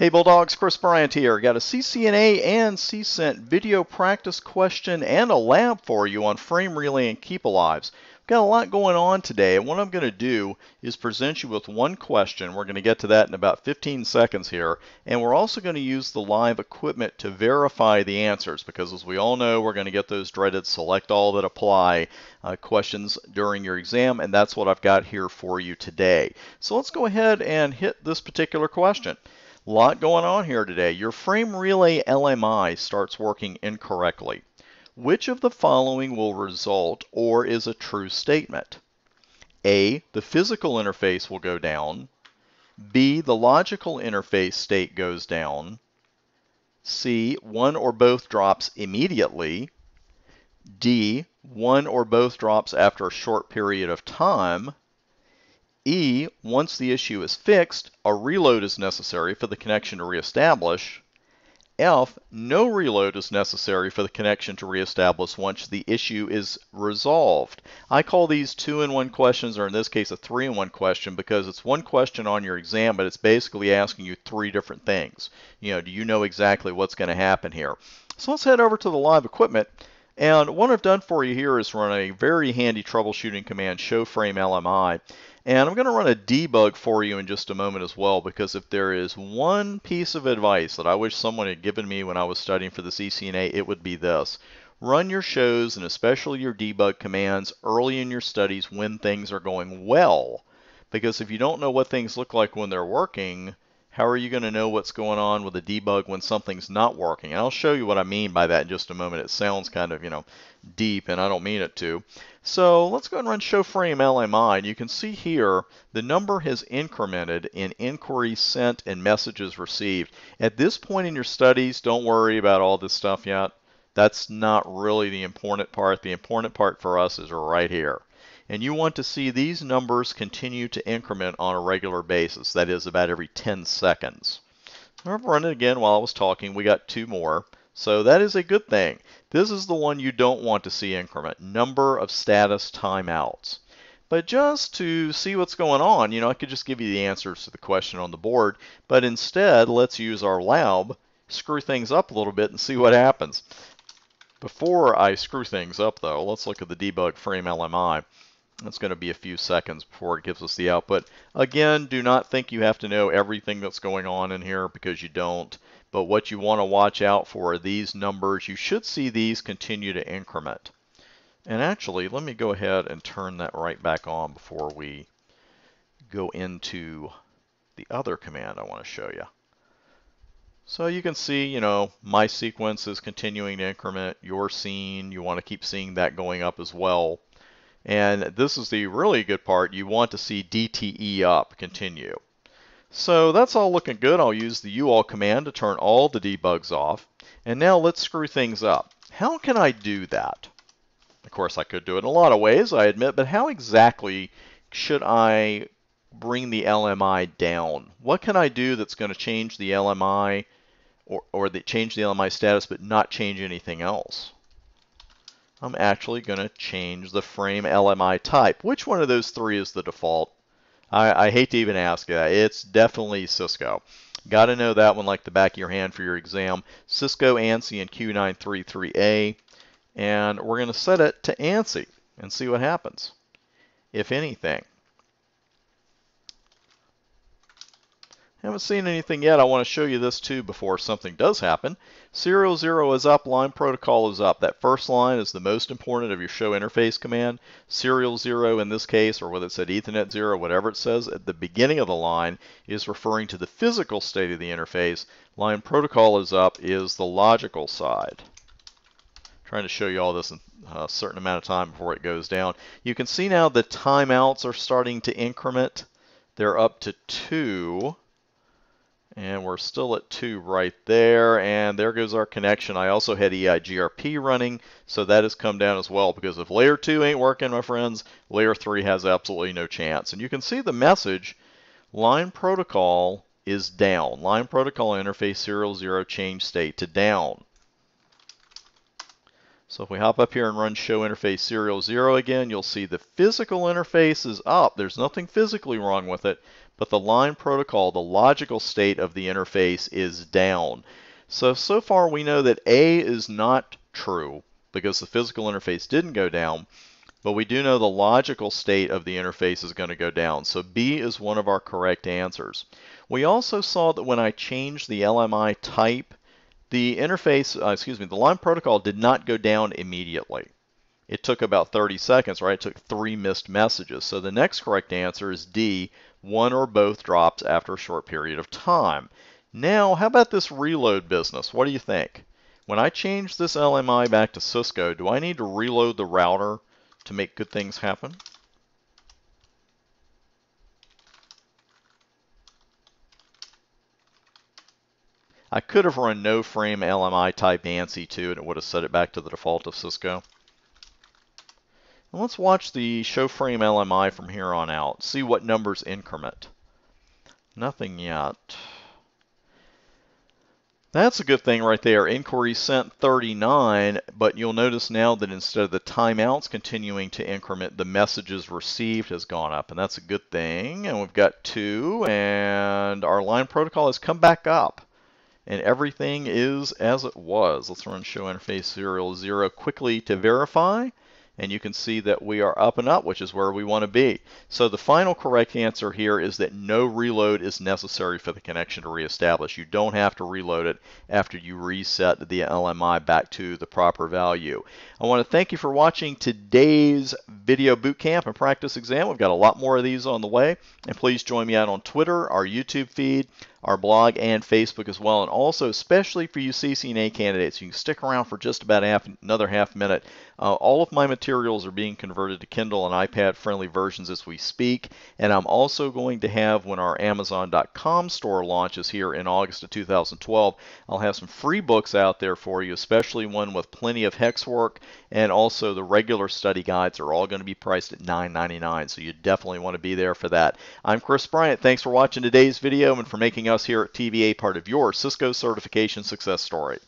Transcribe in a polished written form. Hey Bulldogs, Chris Bryant here. Got a CCNA and CCENT video practice question and a lab for you on Frame Relay and Keep Alives. We've got a lot going on today, and what I'm going to do is present you with one question. We're going to get to that in about 15 seconds here, and we're also going to use the live equipment to verify the answers because, as we all know, we're going to get those dreaded select all that apply questions during your exam, and that's what I've got here for you today. So let's go ahead and hit this particular question. A lot going on here today. Your frame relay LMI starts working incorrectly. Which of the following will result or is a true statement? A, the physical interface will go down. B, the logical interface state goes down. C, one or both drops immediately. D, one or both drops after a short period of time. E, once the issue is fixed, a reload is necessary for the connection to reestablish. F, no reload is necessary for the connection to reestablish once the issue is resolved. I call these 2-in-1 questions, or in this case a 3-in-1 question, because it's one question on your exam, but it's basically asking you three different things. You know, do you know exactly what's going to happen here? So let's head over to the live equipment. And what I've done for you here is run a very handy troubleshooting command, show frame LMI. And I'm going to run a debug for you in just a moment as well, because if there is one piece of advice that I wish someone had given me when I was studying for the CCNA, it would be this. Run your shows and especially your debug commands early in your studies when things are going well. Because if you don't know what things look like when they're working, how are you going to know what's going on with a debug when something's not working? And I'll show you what I mean by that in just a moment. It sounds kind of, deep, and I don't mean it to. So let's go and run show frame LMI. And you can see here the number has incremented in inquiries sent and messages received. At this point in your studies, don't worry about all this stuff yet. That's not really the important part. The important part for us is right here. And you want to see these numbers continue to increment on a regular basis. That is about every 10 seconds. I've run it again while I was talking. We got two more. So that is a good thing. This is the one you don't want to see increment. Number of status timeouts. But just to see what's going on, I could just give you the answers to the question on the board. But instead, let's use our lab, screw things up a little bit, and see what happens. Before I screw things up, though, let's look at the debug frame LMI. It's going to be a few seconds before it gives us the output. Again, do not think you have to know everything that's going on in here because you don't. But what you want to watch out for are these numbers. You should see these continue to increment. And actually, let me go ahead and turn that right back on before we go into the other command I want to show you. So you can see, my sequence is continuing to increment. Your scene, you want to keep seeing that going up as well. And this is the really good part. You want to see DTE up continue. So that's all looking good. I'll use the UALL command to turn all the debugs off. And now let's screw things up. How can I do that? Of course, I could do it in a lot of ways, I admit, but how exactly should I bring the LMI down? What can I do that's going to change the LMI or change the LMI status but not change anything else? I'm actually going to change the frame LMI type. Which one of those three is the default? I hate to even ask you that. It's definitely Cisco. Got to know that one like the back of your hand for your exam. Cisco, ANSI, and Q933A. And we're going to set it to ANSI and see what happens, if anything. Haven't seen anything yet. I want to show you this too before something does happen. Serial 0 is up, line protocol is up. That first line is the most important of your show interface command. Serial 0 in this case, or whether it said Ethernet 0, whatever it says at the beginning of the line, is referring to the physical state of the interface. Line protocol is up is the logical side. Trying to show you all this in a certain amount of time before it goes down. You can see now the timeouts are starting to increment. They're up to 2. And we're still at 2 right there, and there goes our connection. I also had EIGRP running, so that has come down as well, because if layer 2 ain't working, my friends, layer 3 has absolutely no chance. And you can see the message, line protocol is down. Line protocol interface serial 0 change state to down. So if we hop up here and run show interface serial 0 again, you'll see the physical interface is up. There's nothing physically wrong with it. but the line protocol, the logical state of the interface is down. So far we know that A is not true because the physical interface didn't go down, but we do know the logical state of the interface is going to go down. So B is one of our correct answers. We also saw that when I changed the LMI type, the interface, the line protocol did not go down immediately. It took about 30 seconds, right? It took 3 missed messages. So the next correct answer is D, one or both drops after a short period of time. Now, how about this reload business? What do you think? When I change this LMI back to Cisco, do I need to reload the router to make good things happen? I could have run no frame LMI type ANSI 2 and it would have set it back to the default of Cisco. Now let's watch the show frame LMI from here on out. See what numbers increment. Nothing yet. That's a good thing right there. Inquiry sent 39, but you'll notice now that instead of the timeouts continuing to increment, the messages received has gone up, and that's a good thing. And we've got 2, and our line protocol has come back up, and everything is as it was. Let's run show interface serial 0 quickly to verify, and you can see that we are up and up, which is where we want to be. So the final correct answer here is that no reload is necessary for the connection to reestablish. You don't have to reload it after you reset the LMI back to the proper value. I want to thank you for watching today's video bootcamp and practice exam. We've got a lot more of these on the way. And please join me out on Twitter, our YouTube feed, our blog, and Facebook as well. And also, especially for you CCNA candidates, you can stick around for just about another half minute. All of my materials are being converted to Kindle and iPad-friendly versions as we speak. And I'm also going to have, when our Amazon.com store launches here in August of 2012, I'll have some free books out there for you, especially one with plenty of hex work. And also, the regular study guides are all going to be priced at $9.99, so you definitely want to be there for that. I'm Chris Bryant. Thanks for watching today's video and for making us here at TBA part of your Cisco certification success story.